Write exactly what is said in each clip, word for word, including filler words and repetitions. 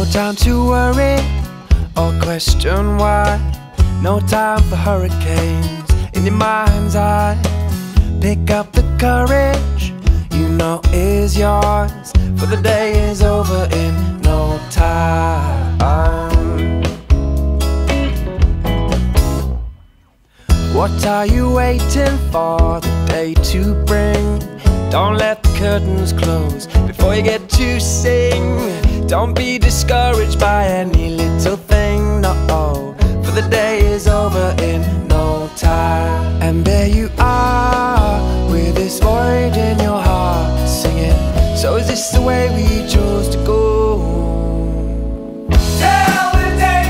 No time to worry or question why. No time for hurricanes in your mind's eye. Pick up the courage you know is yours, for the day is over in no time. What are you waiting for the day to bring? Don't let the curtains close before you get to sing. Don't be discouraged by any little thing, no, for the day is over in no time. And there you are, with this void in your heart, singing, so is this the way we chose to go? For the day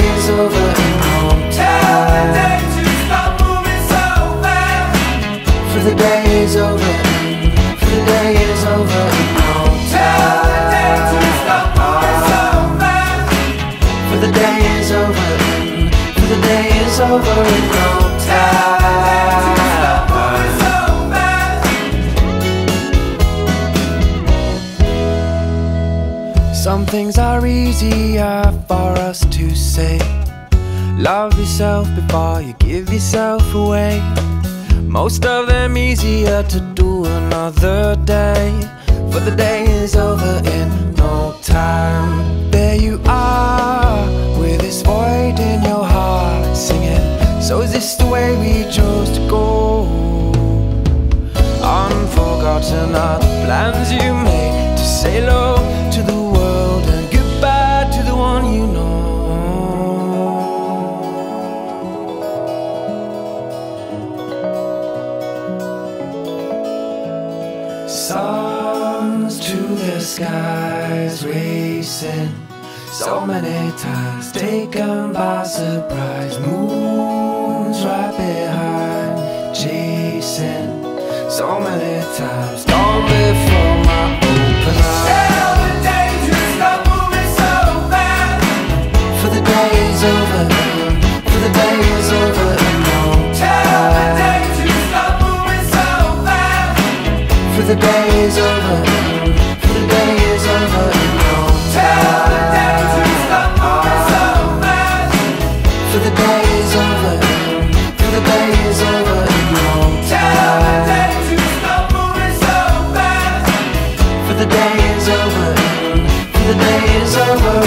is over and home. Tell the day to stop moving so fast. For the day is over. For the day is over and home. Tell the day to stop moving so fast. For the day is over. For the day is over and home. Tell the day to stop moving so fast. Some things are easy for us to say. Love yourself before you give yourself away. Most of them easier to do another day, for the day is over in no time. There you are, with this void in your heart, singing, so is this the way we chose to go? Unforgotten are the plans you made to say hello to the world and you know. Suns to the skies racing, so many times taken by surprise. Moons right behind chasing, so many times gone before my open eyes. For the day is over and no time. Tell the day to stop moving so fast. For the day is over. For the day is over and no time. Tell the day to stop moving so fast. For the day is over. For the day is over and no time. Tell the day to stop moving so fast. For the day is over. For the day is over.